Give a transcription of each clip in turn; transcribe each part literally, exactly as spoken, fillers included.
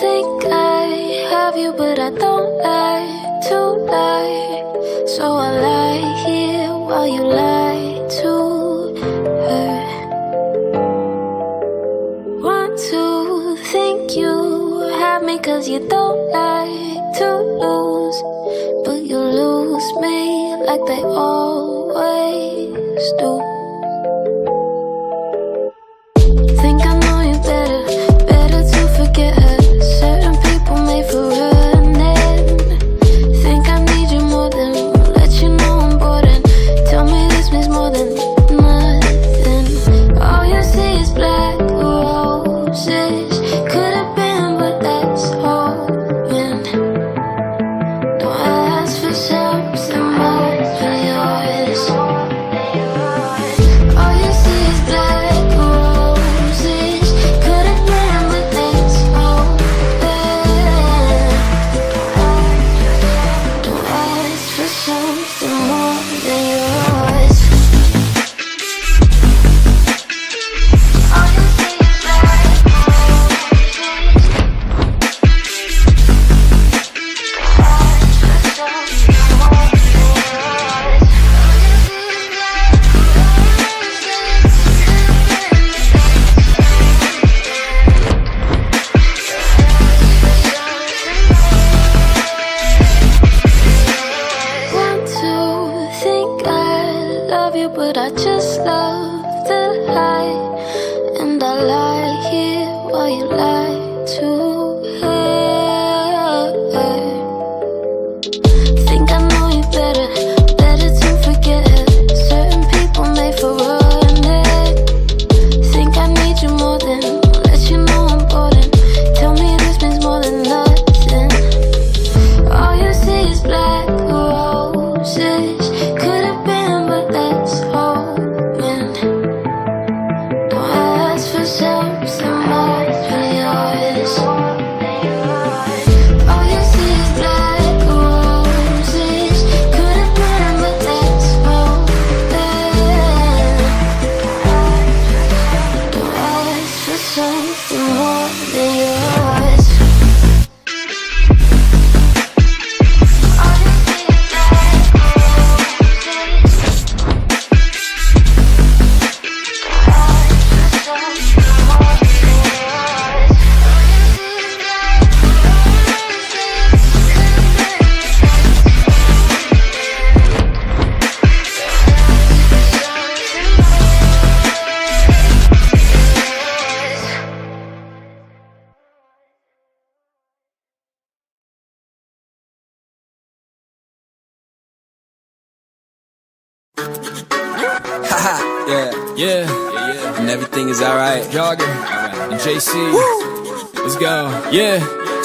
think I have you, but I don't like to lie. So I lie here while you lie to her. Want to think you have me, cause you don't like to lose, but you lose me like they always do. Yeah, yeah, yeah, yeah. And everything is alright. Jogger, right. And J C, woo! Let's go. Yeah.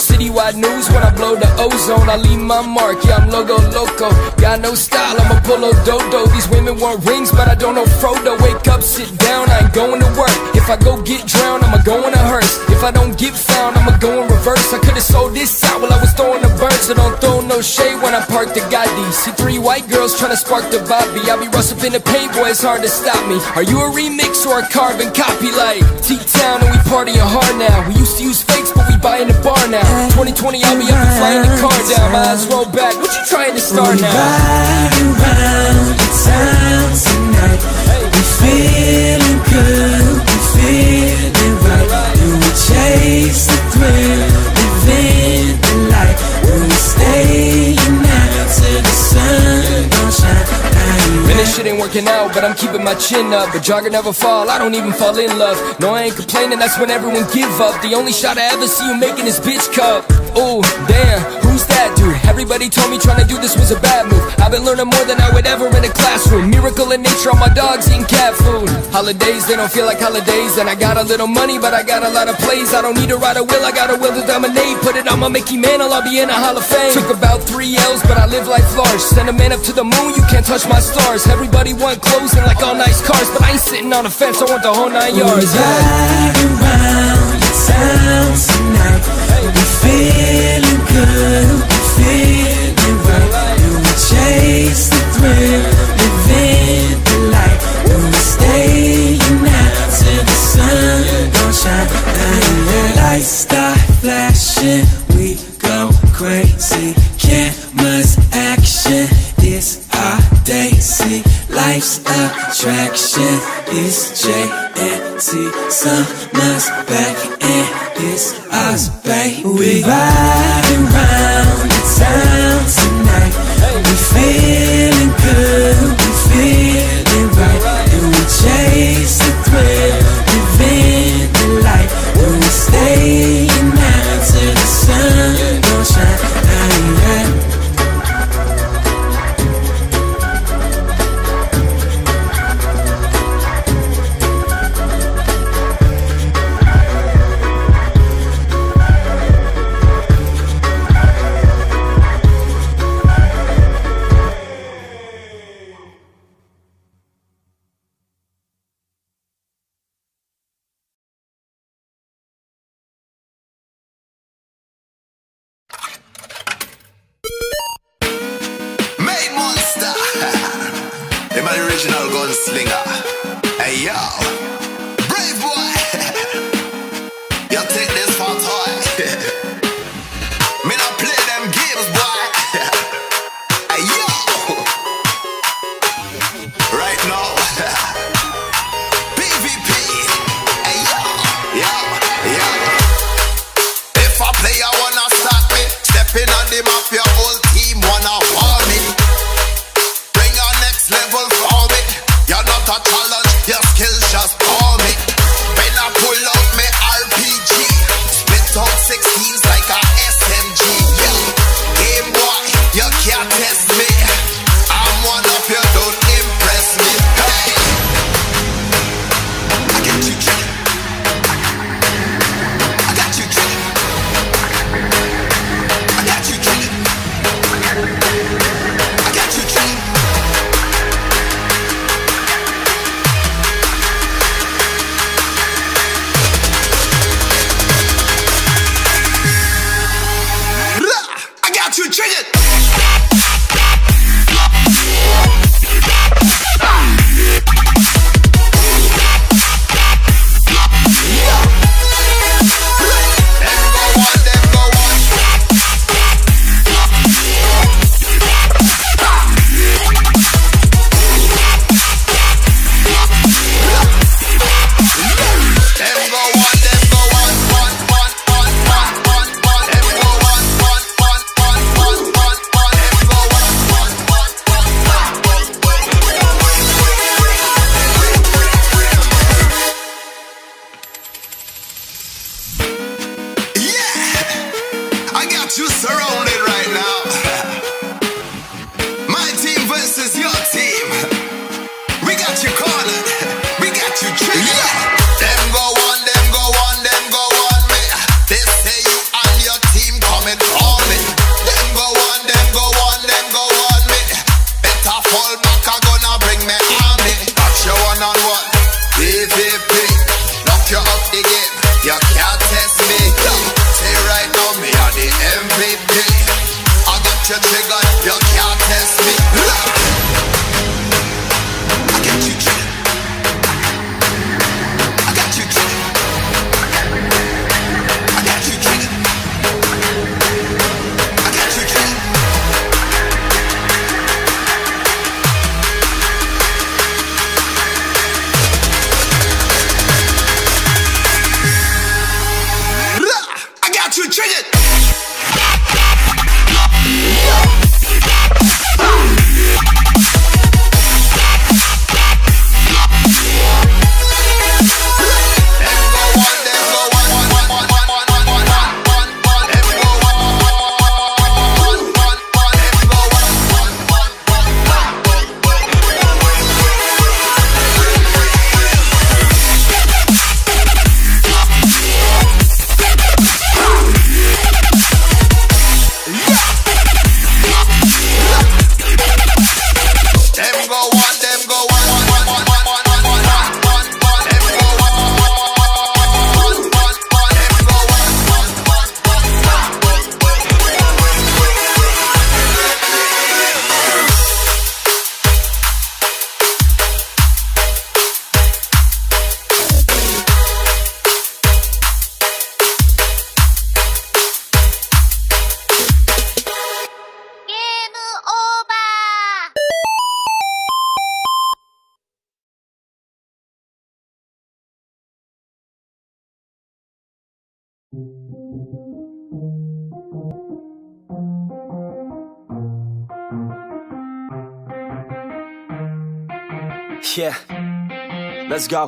Citywide news when I blow the ozone, I leave my mark. Yeah, I'm logo loco. Got no style, I'm a polo dodo. These women want rings, but I don't know Frodo. Wake up, sit down, I ain't going to work. If I go get drowned, I'ma go in a hearse. If I don't get found, I'ma go in reverse. I could've sold this out while I was throwing the bird, so don't throw no shade when I park the Gotti. See three white girls tryna spark the bobby. I be rustlin' the paint, boy, it's hard to stop me. Are you a remix or a carbon copy? Like T-Town, and we partyin' hard now. We used to use fakes, but we buyin' the bar now. twenty twenty, I'll be up and flying the car down. My eyes roll back, what you trying to start now? Riding round the town tonight, hey. We feeling good, we feeling right, right. And we chase the thrill, living the light. And we staying out till the sun don't shine. Man, this shit ain't working out, but I'm keeping my chin up. A jogger never fall, I don't even fall in love. No, I ain't complaining, that's when everyone give up. The only shot I ever see you making is bitch cup. Oh, damn, who's that dude? Everybody told me trying to do this was a bad move. I've been learning more than I would ever in a classroom. Miracle in nature, all my dogs eating cat food. Holidays, they don't feel like holidays. And I got a little money, but I got a lot of plays. I don't need a ride a will, I got a will to dominate. Put it on my Mickey Mantle, I'll be in a Hall of Fame. Took about three L's, but I live life large. Send a man up to the moon, you can't touch my stars. Everybody want clothes and like all nice cars, but I ain't sitting on a fence, I want the whole nine yards. Riding round the town tonight, hey. We feeling good, feeling right, and we chase the thrill, living the light, and we staying out till the sun don't shine, and the lights start flashing. action, we go crazy. Cameras, action, it's our day. See, life's attraction, it's J and T. Summer's back and it's us, baby. We riding round the town tonight. We feeling good, we feeling right, and we chase the thrill, living the life. And we staying out till the sun don't shine. I ain't got Yeah, let's go.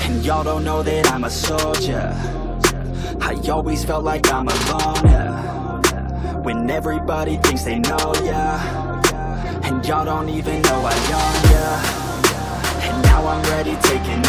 And y'all don't know that I'm a soldier. I always felt like I'm alone, yeah. When everybody thinks they know ya, and y'all don't even know I own ya. And now I'm ready, taking